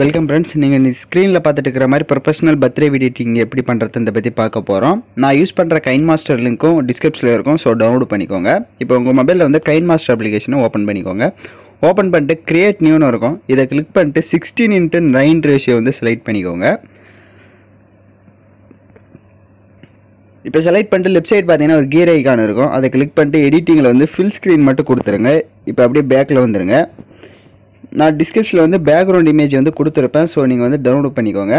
Welcome friends, நீங்கள் இந்த ஸ்க்ரீனில் பார்த்துட்டு இருக்கிற மாதிரி ப்ரொஃபஷனல் பர்த்டே எடிட்டிங் எப்படி பண்ணுறதுன்னு பற்றி பார்க்க போகிறோம். நான் யூஸ் பண்ணுற கைன்மாஸ்டர் லிங்க்கும் டிஸ்கிரிப்ஷனில் இருக்கும், ஸோ டவுன்லோட் பண்ணிக்கோங்க. இப்போ உங்கள் மொபைலில் வந்து கைன்மாஸ்டர் அப்ளிகேஷனை ஓப்பன் பண்ணிக்கோங்க. ஓப்பன் பண்ணிட்டு கிரியேட் நியூன்னு இருக்கும், இதை கிளிக் பண்ணிட்டு 16:9 ரேஷியோ வந்து செலக்ட் பண்ணிக்கோங்க. இப்போ செலக்ட் பண்ணிட்டு லெஃப்ட் சைடு பார்த்தீங்கன்னா ஒரு கீர் ஐக்கான் இருக்கும், அதை கிளிக் பண்ணிட்டு எடிட்டிங்கில் வந்து ஃபுல் ஸ்க்ரீன் மட்டும் கொடுத்துருங்க. இப்போ அப்படியே பேக்கில் வந்துடுங்க. நான் டிஸ்கிரிப்ஷனில் வந்து பேக்ரவுண்ட் இமேஜ் வந்து கொடுத்துருப்பேன், ஸோ நீங்கள் வந்து டவுன்லோட் பண்ணிக்கோங்க.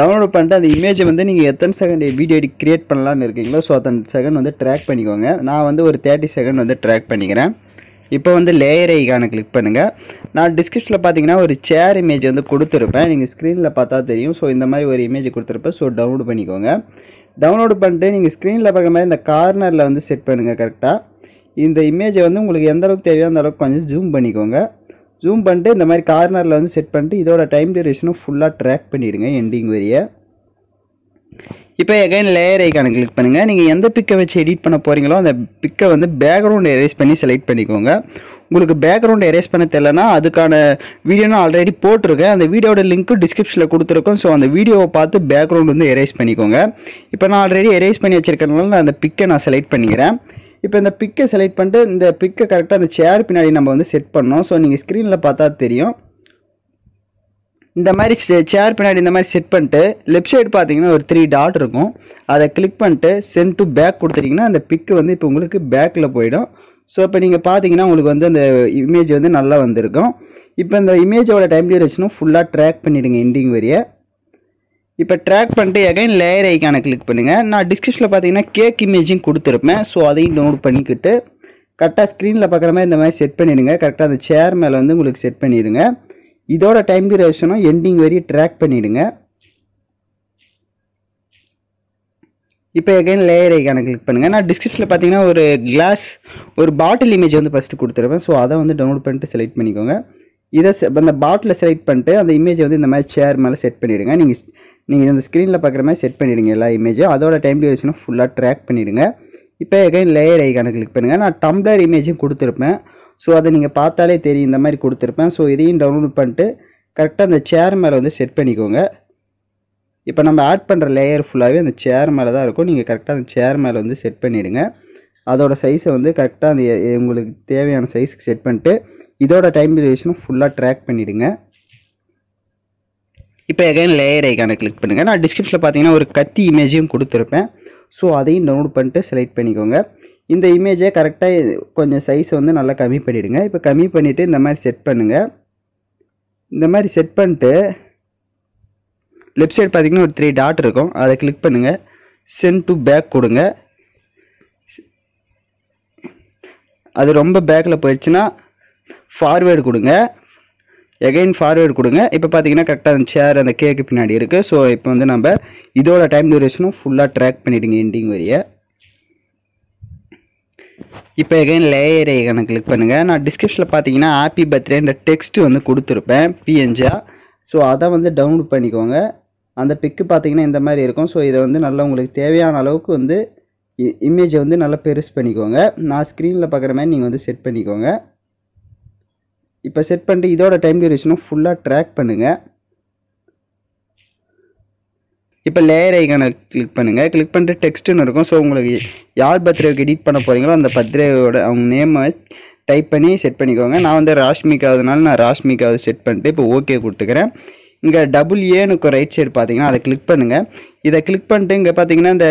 டவுன்லோட் பண்ணிட்டு அந்த இமேஜை வந்து நீங்கள் எத்தனை செகண்ட் வீடியோ எடிட் க்ரியேட் பண்ணலான்னு இருக்கீங்களோ, ஸோ அத்தனை செகண்ட் வந்து ட்ராக் பண்ணிக்கோங்க. நான் வந்து ஒரு 30 செகண்ட் வந்து ட்ராக் பண்ணிக்கிறேன். இப்போ வந்து லேயர் ஐக்கானை கிளிக் பண்ணுங்கள். நான் டிஸ்கிரிப்ஷனில் பார்த்தீங்கன்னா ஒரு சேர் இமேஜ் வந்து கொடுத்துருப்பேன், நீங்கள் ஸ்க்ரீனில் பார்த்தா தெரியும். ஸோ இந்த மாதிரி ஒரு இமேஜ் கொடுத்துருப்பேன், ஸோ டவுன்லோட் பண்ணிக்கோங்க. டவுன்லோடு பண்ணிட்டு நீங்கள் ஸ்க்ரீனில் பார்க்குற மாதிரி இந்த கார்னரில் வந்து செட் பண்ணுங்கள் கரெக்டாக. இந்த இமேஜை வந்து உங்களுக்கு எந்த அளவுக்கு தேவையோ அந்த அளவுக்கு கொஞ்சம் ஜூம் பண்ணிக்கோங்க. ஜூம் பண்ணிட்டு இந்த மாதிரி கார்னரில் வந்து செட் பண்ணிட்டு இதோட டைம் டியூரேஷனும் ஃபுல்லாக ட்ராக் பண்ணிவிடுங்க எண்டிங் வரைய. இப்போ எகைன் லேயர் ஐக்கானை கிளிக் பண்ணுங்கள். நீங்கள் எந்த பிக்கை வச்சு எடிட் பண்ண போகிறீங்களோ அந்த பிக்கை வந்து பேக்ரவுண்ட் எரேஸ் பண்ணி செலக்ட் பண்ணிக்கோங்க. உங்களுக்கு பேக்ரவுண்ட் எரேஸ் பண்ண தெரியலனா அதுக்கான வீடியோன்னு ஆல்ரெடி போட்டிருக்கேன், அந்த வீடியோட லிங்க்கு டிஸ்கிரிப்ஷனில் கொடுத்துருக்கோம். ஸோ அந்த வீடியோவை பார்த்து பேக்ரவுண்ட் வந்து எரேஸ் பண்ணிக்கோங்க. இப்போ நான் ஆல்ரெடி எரேஸ் பண்ணி வச்சுருக்கனால நான் அந்த பிக்கை நான் செலக்ட் பண்ணிக்கிறேன். இப்போ இந்த பிக்கை செலக்ட் பண்ணிட்டு இந்த பிக்கை கரெக்டாக அந்த சேர் பின்னாடி நம்ம வந்து செட் பண்ணோம். ஸோ நீங்கள் ஸ்க்ரீனில் பார்த்தா தெரியும், இந்த மாதிரி சேர் பின்னாடி இந்த மாதிரி செட் பண்ணிட்டு லெஃப்ட் சைடு பார்த்தீங்கன்னா ஒரு 3 டாட் இருக்கும், அதை கிளிக் பண்ணிட்டு சென்ட் டு பேக் கொடுத்துட்டிங்கன்னா அந்த பிக்கு வந்து இப்போ உங்களுக்கு பேக்கில் போயிடும். ஸோ இப்போ நீங்கள் பார்த்தீங்கன்னா உங்களுக்கு வந்து அந்த இமேஜ் வந்து நல்லா வந்திருக்கும். இப்போ இந்த இமேஜோட டைம் டியூரேஷனும் ஃபுல்லாக ட்ராக் பண்ணிவிடுங்க எண்டிங் வரைய. இப்போ ட்ராக் பண்ணிட்டு எகைன் லேயர் ஐக்கானை கிளிக் பண்ணுங்கள். நான் டிஸ்கிரிப்ஷனில் பார்த்தீங்கன்னா கேக் இமேஜும் கொடுத்துருப்பேன், ஸோ அதையும் டவுன்லோட் பண்ணிக்கிட்டு கரெக்டாக ஸ்க்ரீனில் பார்க்குற மாதிரி இந்த மாதிரி செட் பண்ணிடுங்க. கரெக்டாக அந்த சேர் மேலே வந்து உங்களுக்கு செட் பண்ணிடுங்க. இதோட டைம் டியூரேஷனும் எண்டிங் வரையும் ட்ராக் பண்ணிவிடுங்க. இப்போ எகைன் லேயர் ஐக்கானை கிளிக் பண்ணுங்கள். நான் டிஸ்கிரிப்ஷனில் பார்த்தீங்கன்னா ஒரு கிளாஸ் ஒரு பாட்டில் இமேஜ் வந்து ஃபஸ்ட்டு கொடுத்துருப்பேன், ஸோ அதை வந்து டவுன்லோட் பண்ணிட்டு செலக்ட் பண்ணிக்கோங்க. இதை அந்த பாட்டில் செலக்ட் பண்ணிட்டு அந்த இமேஜை வந்து இந்த மாதிரி சேர் மேலே செட் பண்ணிவிடுங்க. நீங்கள் அந்த ஸ்க்ரீனில் பார்க்குற மாதிரி செட் பண்ணிவிடுங்க எல்லா இமேஜும். அதோட டைம் டியூரேஷனும் ஃபுல்லாக ட்ராக் பண்ணிவிடுங்க. இப்போ எகைன் லேயர் ஐக்கானை கிளிக் பண்ணுங்கள். நான் டம்ளர் இமேஜும் கொடுத்துருப்பேன், ஸோ அதை நீங்கள் பார்த்தாலே தெரியும் இந்த மாதிரி கொடுத்துருப்பேன். ஸோ இதையும் டவுன்லோட் பண்ணிட்டு கரெக்டாக அந்த சேர் மேலே வந்து செட் பண்ணிக்கோங்க. இப்போ நம்ம ஆட் பண்ணுற லேயர் ஃபுல்லாகவே அந்த சேர் மேலே தான் இருக்கும், நீங்கள் கரெக்டாக அந்த சேர் மேலே வந்து செட் பண்ணிவிடுங்க. அதோட சைஸை வந்து கரெக்டாக அந்த உங்களுக்கு தேவையான சைஸுக்கு செட் பண்ணிட்டு இதோட டைம் டியூரேஷனும் ஃபுல்லாக ட்ராக் பண்ணிவிடுங்க. இப்போ எகைன் லேயர் ஐக்கானை கிளிக் பண்ணுங்கள். நான் டிஸ்கிரிப்ஷனில் பார்த்தீங்கன்னா ஒரு கத்தி இமேஜையும் கொடுத்துருப்பேன், ஸோ அதையும் டவுன்லோட் பண்ணிட்டு செலக்ட் பண்ணிக்கோங்க. இந்த இமேஜை கரெக்டாக கொஞ்சம் சைஸ் வந்து நல்லா கம்மி பண்ணிவிடுங்க. இப்போ கம்மி பண்ணிவிட்டு இந்த மாதிரி செட் பண்ணுங்கள். இந்த மாதிரி செட் பண்ணிட்டு லெஃப்ட் சைடு பார்த்தீங்கன்னா ஒரு 3 டாட் இருக்கும், அதை கிளிக் பண்ணுங்கள். சென்ட் டு பேக் கொடுங்க. அது ரொம்ப பேக்கில் போயிடுச்சுன்னா ஃபார்வேர்டு கொடுங்க. எகைன் ஃபார்வேர்டு கொடுங்க. இப்போ பார்த்தீங்கன்னா கரெக்டாக அந்த சேர் அந்த கேக்கு பின்னாடி இருக்குது. ஸோ இப்போ வந்து நம்ம இதோட டைம் டியூரேஷனும் ஃபுல்லாக ட்ராக் பண்ணிவிடுங்க எண்டிங் வரைய. இப்போ எகைன் லேயர் ஐக்கானை கிளிக் பண்ணுங்கள். நான் டிஸ்கிரிப்ஷனில் பார்த்தீங்கன்னா ஹாப்பி பர்த்டேன்ற டெக்ஸ்ட் வந்து கொடுத்துருப்பேன் பிஎன்ஜா, ஸோ அதை வந்து டவுன்லோட் பண்ணிக்கோங்க. அந்த பிக்கு பார்த்தீங்கன்னா இந்த மாதிரி இருக்கும். ஸோ இதை வந்து நல்லா உங்களுக்கு தேவையான அளவுக்கு வந்து இமேஜை வந்து நல்லா பெருசு பண்ணிக்கோங்க. நான் ஸ்க்ரீனில் பார்க்குற மாதிரி நீங்கள் வந்து செட் பண்ணிக்கோங்க. இப்போ செட் பண்ணிட்டு இதோட டைம் டியூரேஷனும் ஃபுல்லாக ட்ராக் பண்ணுங்கள். இப்போ லேயர் ஐக்கானை கிளிக் பண்ணுங்கள். கிளிக் பண்ணிட்டு டெக்ஸ்ட்டுன்னு இருக்கும், ஸோ உங்களுக்கு யார் பர்த்டேவுக்கு எடிட் பண்ண போகிறீங்களோ அந்த பர்த்டேவோட அவங்க நேமை டைப் பண்ணி செட் பண்ணிக்கோங்க. நான் வந்து ராஷ்மிகாவதுனால நான் ராஷ்மிகாவது செட் பண்ணிட்டு இப்போ ஓகே கொடுத்துக்கிறேன். இங்கே AA ரைட் சைடு பார்த்தீங்கன்னா அதை கிளிக் பண்ணுங்கள். இதை கிளிக் பண்ணிட்டு இங்கே பார்த்தீங்கன்னா இந்த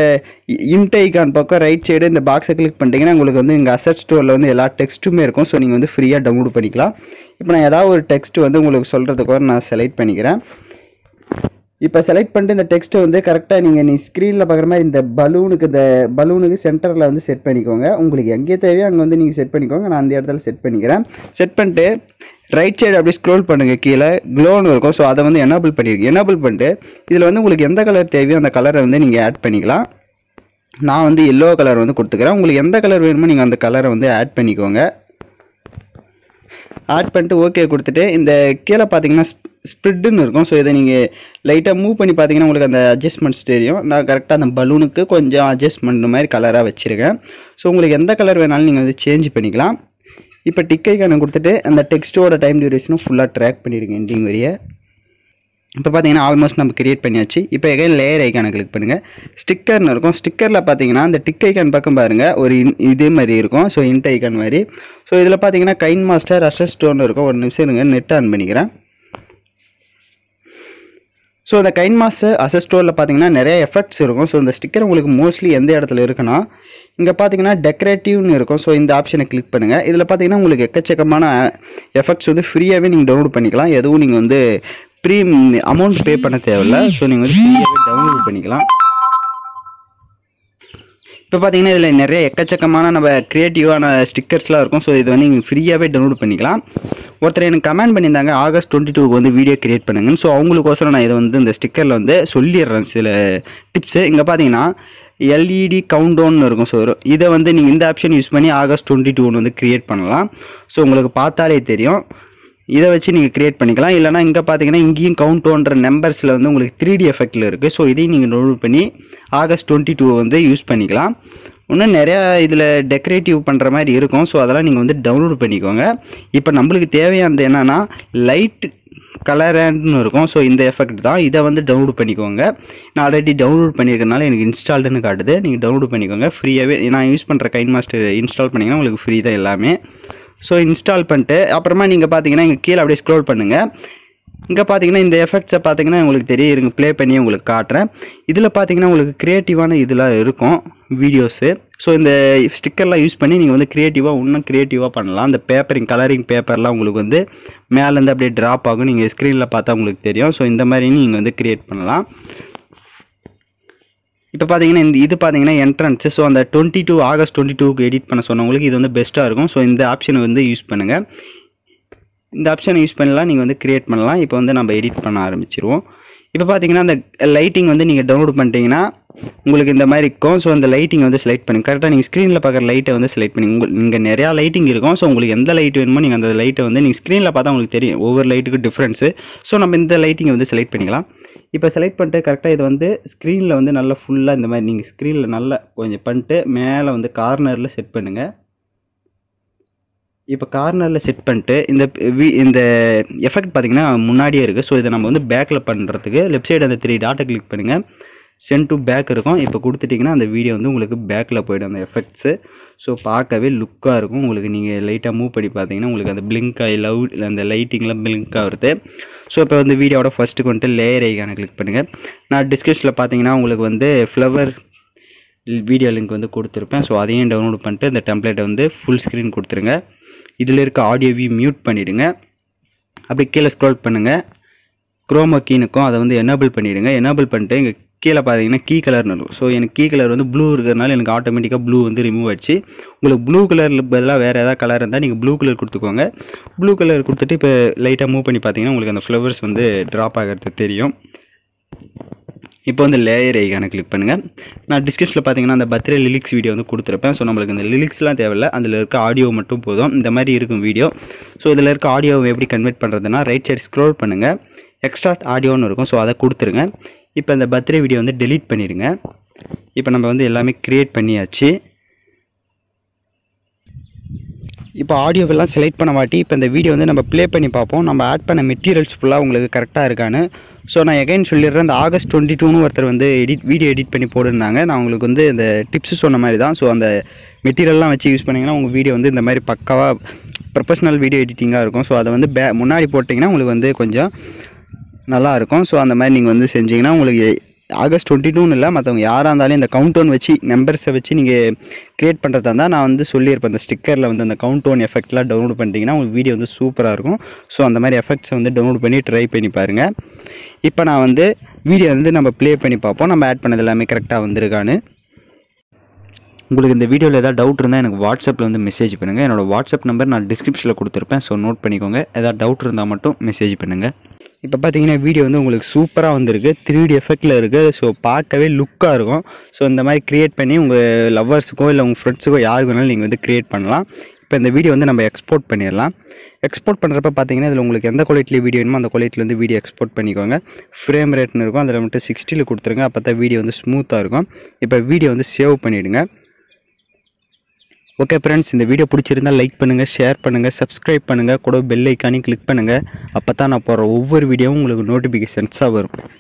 இன்ட் ஐக்கான் பக்கம் ரைட் சைடு இந்த பாக்ஸை கிளிக் பண்ணிட்டீங்கன்னா உங்களுக்கு வந்து இங்கே அசட் ஸ்டோரில் வந்து எல்லா டெக்ஸ்ட்டுமே இருக்கும். ஸோ நீங்கள் வந்து ஃப்ரீயாக டவுன்லோட் பண்ணிக்கலாம். இப்போ நான் ஏதாவது ஒரு டெக்ஸ்ட் வந்து உங்களுக்கு சொல்கிறதுக்கு நான் செலக்ட் பண்ணிக்கிறேன். இப்போ செலக்ட் பண்ணிட்டு இந்த டெக்ஸ்ட்டை வந்து கரெக்டாக நீங்கள் ஸ்க்ரீனில் பார்க்குற மாதிரி இந்த பலூனுக்கு சென்டரில் வந்து செட் பண்ணிக்கோங்க. உங்களுக்கு எங்கே தேவையோ அங்கே வந்து நீங்கள் செட் பண்ணிக்கோங்க. நான் அந்த இடத்துல செட் பண்ணிக்கிறேன். செட் பண்ணிட்டு ரைட் சைடு அப்படியே ஸ்க்ரோல் பண்ணுங்கள், கீழே க்ளோன்னு இருக்கும், ஸோ அதை வந்து எனேபிள் பண்ணிடுங்க. எனேபிள் பண்ணிட்டு இதில் வந்து உங்களுக்கு எந்த கலர் தேவையோ அந்த கலரை வந்து நீங்கள் ஆட் பண்ணிக்கலாம். நான் வந்து எல்லோ கலர் வந்து கொடுத்துக்கிறேன். உங்களுக்கு எந்த கலர் வேணுமோ நீங்கள் அந்த கலரை வந்து ஆட் பண்ணிக்கோங்க. ஆட் பண்ணிட்டு ஓகே கொடுத்துட்டு இந்த கீழே பார்த்தீங்கன்னா ஸ்ப்ரிட்டுன்னு இருக்கும், ஸோ இதை நீங்கள் லைட்டாக மூவ் பண்ணி பார்த்தீங்கன்னா உங்களுக்கு அந்த அட்ஜஸ்ட்மெண்ட்ஸ் தெரியும். நான் கரெக்டாக அந்த பலூனுக்கு கொஞ்சம் அட்ஜஸ்ட்மெண்ட் மாதிரி கலராக வச்சுருக்கேன். ஸோ உங்களுக்கு எந்த கலர் வேணாலும் நீங்கள் வந்து சேஞ்ச் பண்ணிக்கலாம். இப்போ டிக் ஐகானை கொடுத்துட்டு அந்த டெக்ஸ்ட்டோட டைம் டியூரேஷனும் ஃபுல்லாக ட்ராக் பண்ணிடுங்க எண்டிங் வரைய. இப்போ பார்த்தீங்கன்னா ஆல்மோஸ்ட் நம்ம கிரியேட் பண்ணியாச்சு. இப்போ எகைன் லேயர் ஐக்கானை கிளிக் பண்ணுங்கள். ஸ்டிக்கர்னு இருக்கும். ஸ்டிக்கரில் பார்த்தீங்கன்னா அந்த டிக் ஐக்கான் பக்கம் பாருங்கள், ஒரு இதே மாதிரி இருக்கும். ஸோ இன்ட் ஐக்கான் மாதிரி. ஸோ இதில் பார்த்தீங்கன்னா கைன் மாஸ்டர் ரஷர் ஸ்டோன் இருக்கும். ஒரு நிமிஷம் இருங்க, நெட் ஆன் பண்ணிக்கிறேன். ஸோ இந்த கைன் மாஸ்டர் அசஸ் ஸ்டோரில் பார்த்தீங்கன்னா நிறைய எஃபெக்ட்ஸ் இருக்கும். ஸோ இந்த ஸ்டிக்கர் உங்களுக்கு மோஸ்ட்லி எந்த இடத்துல இருக்குன்னா இங்கே பார்த்தீங்கன்னா டெக்கரேட்டிவ்னு இருக்கும். ஸோ இந்த ஆப்ஷனை கிளிக் பண்ணுங்கள். இதில் பார்த்தீங்கன்னா உங்களுக்கு எக்கச்சக்கமான எஃபெக்ட்ஸ் வந்து ஃப்ரீயாகவே நீங்கள் டவுன்லோட் பண்ணிக்கலாம். எதுவும் நீங்கள் வந்து ஃப்ரீ அமௌண்ட் பே பண்ண தேவையில்லை. ஸோ நீங்கள் வந்து ஃப்ரீயாகவே டவுன்லோட் பண்ணிக்கலாம். இப்போ பார்த்தீங்கன்னா இதில் நிறைய எக்கச்சக்கமான நம்ம க்ரியேட்டிவான ஸ்டிக்கர்ஸ்லாம் இருக்கும். ஸோ இது வந்து நீங்கள் ஃப்ரீயாகவே டவுன்லோட் பண்ணிக்கலாம். ஒருத்தர் எனக்கு கமெண்ட் பண்ணியிருந்தாங்க ஆகஸ்ட் 22க்கு வந்து வீடியோ க்ரியேட் பண்ணுங்கன்னு. ஸோ அவங்களுக்கோசரம் நான் இதை வந்து இந்த ஸ்டிக்கரில் வந்து சொல்லிடுறேன் சில டிப்ஸு. இங்கே பார்த்தீங்கன்னா எல்இடி கவுண்ட் டவுன்னு இருக்கும். ஸோ இதை வந்து நீங்கள் இந்த ஆப்ஷன் யூஸ் பண்ணி ஆகஸ்ட் 22 வந்து க்ரியேட் பண்ணலாம். ஸோ உங்களுக்கு பார்த்தாலே தெரியும், இதை வச்சு நீங்கள் க்ரியேட் பண்ணிக்கலாம். இல்லைனா இங்கே பார்த்தீங்கன்னா இங்கேயும் கவுண்ட் ஓன்ற நம்பர்ஸில் வந்து உங்களுக்கு 3D எஃபெக்டில் இருக்குது. ஸோ இதையும் நீங்கள் டவுன்லோட் பண்ணி ஆகஸ்ட் 22 வந்து யூஸ் பண்ணிக்கலாம். இன்னும் நிறையா இதில் டெக்கரேட்டிவ் பண்ணுற மாதிரி இருக்கும். ஸோ அதெல்லாம் நீங்கள் வந்து டவுன்லோட் பண்ணிக்கோங்க. இப்போ நம்மளுக்கு தேவையானது என்னென்னா லைட் கலர் ஹேண்ட்னு இருக்கும். ஸோ இந்த எஃபெக்ட் தான். இதை வந்து டவுன்லோட் பண்ணிக்கோங்க. நான் ஆல்ரெடி டவுன்லோட் பண்ணியிருக்கனால எனக்கு இன்ஸ்டால்டுன்னு காட்டுது. நீங்கள் டவுன்லோட் பண்ணிக்கோங்க ஃப்ரீயாகவே. நான் யூஸ் பண்ணுற கைன் மாஸ்டர் இன்ஸ்டால் பண்ணிங்கன்னா உங்களுக்கு ஃப்ரீ தான் எல்லாமே. ஸோ இன்ஸ்டால் பண்ணிட்டு அப்புறமா நீங்கள் பார்த்தீங்கன்னா இங்கே கீழே அப்படியே ஸ்க்ரோல் பண்ணுங்கள். இங்கே பார்த்தீங்கன்னா இந்த எஃபெக்ட்ஸை பார்த்தீங்கன்னா உங்களுக்கு தெரியும். இருங்க ப்ளே பண்ணி உங்களுக்கு காட்டுறேன். இதில் பார்த்தீங்கன்னா உங்களுக்கு க்ரியேட்டிவான இதெல்லாம் இருக்கும் வீடியோஸு. ஸோ இந்த ஸ்டிக்கர்லாம் யூஸ் பண்ணி நீங்கள் வந்து க்ரியேட்டிவாக இன்னும் க்ரியேட்டிவாக பண்ணலாம். அந்த பேப்பரிங் கலரிங் பேப்பர்லாம் உங்களுக்கு வந்து மேலேருந்து அப்படியே ட்ராப் ஆகும். நீங்கள் ஸ்க்ரீனில் பார்த்தா உங்களுக்கு தெரியும். ஸோ இந்த மாதிரி நீங்கள் வந்து க்ரியேட் பண்ணலாம். இப்போ பார்த்தீங்கன்னா இந்த இது பார்த்தீங்கன்னா என்ட்ரன்ஸு. ஸோ அந்த 22 ஆகஸ்ட் 22க்கு எடிட் பண்ண சொன்னவங்களுக்கு இது வந்து பெஸ்ட்டாக இருக்கும். ஸோ இந்த ஆப்ஷனை வந்து யூஸ் பண்ணுங்கள். இந்த ஆப்ஷனை யூஸ் பண்ணலாம். நீங்கள் வந்து க்ரியேட் பண்ணலாம். இப்போ வந்து நம்ம எடிட் பண்ண ஆரம்பிச்சிருவோம். இப்போ பார்த்தீங்கன்னா அந்த லைட்டிங் வந்து நீங்கள் டவுன்லோட் பண்ணிட்டீங்கன்னா உங்களுக்கு இந்த மாதிரி இருக்கும். ஸோ அந்த லைட்டிங் வந்து செலக்ட் பண்ணுங்கள். கரெக்டாக நீங்கள் ஸ்க்ரீனில் பார்க்குற லைட்டை வந்து செலக்ட் பண்ணி உங்களுக்கு நிறையா லைட்டிங் இருக்கும். ஸோ உங்களுக்கு எந்த லைட் வேணுமோ நீங்கள் அந்த லைட்டை வந்து நீங்கள் ஸ்க்ரீனில் பார்த்தா உங்களுக்கு தெரியும் ஒவ்வொரு லைட்டுக்கு டிஃப்ரென்ஸு. ஸோ நம்ம இந்த லைட்டிங்கை வந்து செலக்ட் பண்ணிக்கலாம். இப்போ செலக்ட் பண்ணிட்டு கரெக்டாக இது வந்து ஸ்க்ரீனில் வந்து நல்லா ஃபுல்லாக இந்த மாதிரி நீங்கள் ஸ்க்ரீனில் நல்லா கொஞ்சம் பண்ணிட்டு மேலே வந்து கார்னரில் செட் பண்ணுங்கள். இப்போ கார்னரில் செட் பண்ணிட்டு இந்த எஃபெக்ட் பார்த்திங்கன்னா முன்னாடியே இருக்குது. ஸோ இதை நம்ம வந்து பேக்கில் பண்ணுறதுக்கு லெஃப்ட் சைடு அந்த 3 டாட்டை கிளிக் பண்ணுங்கள். சென்ட் டு பேக் இருக்கும். இப்போ கொடுத்துட்டிங்கன்னா அந்த வீடியோ வந்து உங்களுக்கு பேக்கில் போய்டும் அந்த எஃபெக்ட்ஸு. ஸோ பார்க்கவே லுக்காக இருக்கும் உங்களுக்கு. நீங்கள் லைட்டாக மூவ் பண்ணி பார்த்தீங்கன்னா உங்களுக்கு அந்த பிளிங்க் ஆகி லவுட் அந்த லைட்டிங்லாம் பிளிங்க் ஆகுது. ஸோ இப்போ வந்து வீடியோவோட ஃபஸ்ட்டு கொண்டு லேயர் ஐக்கானை கிளிக் பண்ணுங்கள். நான் டிஸ்கிரிப்ஷனில் பார்த்தீங்கன்னா உங்களுக்கு வந்து ஃப்ளவர் வீடியோ லிங்க் வந்து கொடுத்துருப்பேன். ஸோ அதையும் டவுன்லோட் பண்ணிட்டு இந்த டெம்ப்ளேட்டை வந்து ஃபுல் ஸ்க்ரீன் கொடுத்துருங்க. இதில் இருக்க ஆடியோவையும் மியூட் பண்ணிவிடுங்க. அப்படி கீழே ஸ்க்ரோல் பண்ணுங்கள். குரோமா கீனுக்கும் அதை வந்து எனேபிள் பண்ணிவிடுங்க. எனேபிள் பண்ணிட்டு இங்கே கீழே பார்த்தீங்கன்னா கீ கலர்னு இருக்கும். ஸோ எனக்கு கீ கலர் வந்து ப்ளூ இருக்கிறதுனால எனக்கு ஆட்டோமேட்டிக்காக ப்ளூ வந்து ரிமூவ் ஆகிடுச்சு. உங்களுக்கு ப்ளூ கலரில் பதிலாக வேறு ஏதாவது கலர் இருந்தால் நீங்கள் ப்ளூ கலர் கொடுத்துக்கோங்க. ப்ளூ கலர் கொடுத்துட்டு இப்போ லைட்டாக மூவ் பண்ணி பார்த்தீங்கன்னா உங்களுக்கு அந்த ஃப்ளவர்ஸ் வந்து ட்ராப் ஆகிறது தெரியும். இப்போ வந்து லேயர் ஐக்கானை கிளிக் பண்ணுங்கள். நான் டிஸ்கிரிப்ஷனில் பார்த்தீங்கன்னா அந்த பர்த்டே லிரிக்ஸ் வீடியோ வந்து கொடுத்துருப்பேன். ஸோ நம்மளுக்கு இந்த லிரிக்ஸ்லாம் தேவையில்லை. அதில் இருக்க ஆடியோ மட்டும் போதும். இந்த மாதிரி இருக்கும் வீடியோ. ஸோ இதில் இருக்க ஆடியோவை எப்படி கன்வெர்ட் பண்ணுறதுன்னா ரைட் சைடு ஸ்க்ரோல் பண்ணுங்கள். எக்ஸ்ட்ராக்ட் ஆடியோன்னு இருக்கும். ஸோ அதை கொடுத்துருங்க. இப்போ அந்த பர்த்டே வீடியோ வந்து டெலீட் பண்ணிடுங்க. இப்போ நம்ம வந்து எல்லாமே க்ரியேட் பண்ணியாச்சு. இப்போ ஆடியோவெல்லாம் செலக்ட் பண்ண மாட்டி இப்போ இந்த வீடியோ வந்து நம்ம ப்ளே பண்ணி பார்ப்போம். நம்ம ஆட் பண்ண மெட்டீரியல்ஸ் ஃபுல்லாக உங்களுக்கு கரெக்டாக இருக்கான்னு. ஸோ நான் எகைன் சொல்லிடுறேன். அந்த ஆகஸ்ட் 22ன்னு ஒருத்தர் வந்து வீடியோ எடிட் பண்ணி போடுனாங்க. நான் உங்களுக்கு வந்து இந்த டிப்ஸ் சொன்ன மாதிரி தான். ஸோ அந்த மெட்டீரியல்லாம் வச்சு யூஸ் பண்ணிங்கன்னா உங்கள் வீடியோ வந்து இந்த மாதிரி பக்காவாக ப்ரொஃபஷ்னல் வீடியோ எடிட்டிங்காக இருக்கும். ஸோ அதை வந்து முன்னாடி போட்டிங்கன்னா உங்களுக்கு வந்து கொஞ்சம் நல்லாயிருக்கும். ஸோ அந்த மாதிரி நீங்கள் வந்து செஞ்சிங்கன்னா உங்களுக்கு ஆகஸ்ட் 22ன்னு இல்லை மற்றவங்க யாராக இருந்தாலும் இந்த கவுண்டவுன் வச்சு நம்பர்ஸை வச்சு நீங்கள் க்ரியேட் பண்ணுறதா இருந்தால் நான் வந்து சொல்லியிருப்பேன். அந்த ஸ்டிக்கரில் வந்து அந்த கவுண்டவுன் எஃபெக்ட்லாம் டவுன்லோட் பண்ணிட்டீங்கன்னா உங்களுக்கு வீடியோ வந்து சூப்பராக இருக்கும். ஸோ அந்த மாதிரி எஃபெக்ட்ஸை வந்து டவுன்லோட் பண்ணி ட்ரை பண்ணி பாருங்கள். இப்போ நான் வந்து வீடியோ வந்து நம்ம ப்ளே பண்ணி பார்ப்போம். நம்ம ஆட் பண்ணது எல்லாமே கரெக்டாக வந்திருக்கான்னு. உங்களுக்கு இந்த வீடியோவில் ஏதாவது டவுட் இருந்தால் எனக்கு வாட்ஸ்அப்பில் வந்து மெசேஜ் பண்ணுங்கள். என்னோடய வாட்ஸ்அப் நம்பர் நான் டிஸ்கிரிப்ஷனில் கொடுத்துருப்பேன். ஸோ நோட் பண்ணிக்கோங்க. ஏதாவது டவுட் இருந்தால் மட்டும் மெசேஜ் பண்ணுங்கள். இப்போ பார்த்தீங்கன்னா வீடியோ வந்து உங்களுக்கு சூப்பராக வந்திருக்கு. 3D எஃபெக்டில் இருக்குது. ஸோ பார்க்கவே லுக்காக இருக்கும். ஸோ இந்த மாதிரி க்ரியேட் பண்ணி உங்கள் லவ்வர்ஸுக்கோ இல்லை உங்கள் ஃப்ரெண்ட்ஸுக்கோ யாருக்கு வேணாலும் நீங்கள் வந்து க்ரியேட் பண்ணலாம். இப்போ இந்த வீடியோ வந்து நம்ம எக்ஸ்போர்ட் பண்ணிடலாம். எக்ஸ்போர்ட் பண்ணுறப்ப பார்த்தீங்கன்னா இதில் உங்களுக்கு எந்த குவாலிட்டியில் வீடியோ வேணுமோ அந்த குவாலிட்டியில் வந்து வீடியோ எக்ஸ்போர்ட் பண்ணிக்கோங்க. ஃப்ரேம் ரேட்னு இருக்கும். அதில் மட்டும் 60ல் கொடுத்துருங்க. அப்போ தான் வீடியோ வந்து ஸ்மூத்தாக இருக்கும். இப்போ வீடியோ வந்து சேவ் பண்ணிவிடுங்க. Okay friends, in the video pudichirundha like pannunga, share pannunga, subscribe pannunga, bell icon click pannunga. Appo dhaan na pora ovvoru video ungalku notifications varum.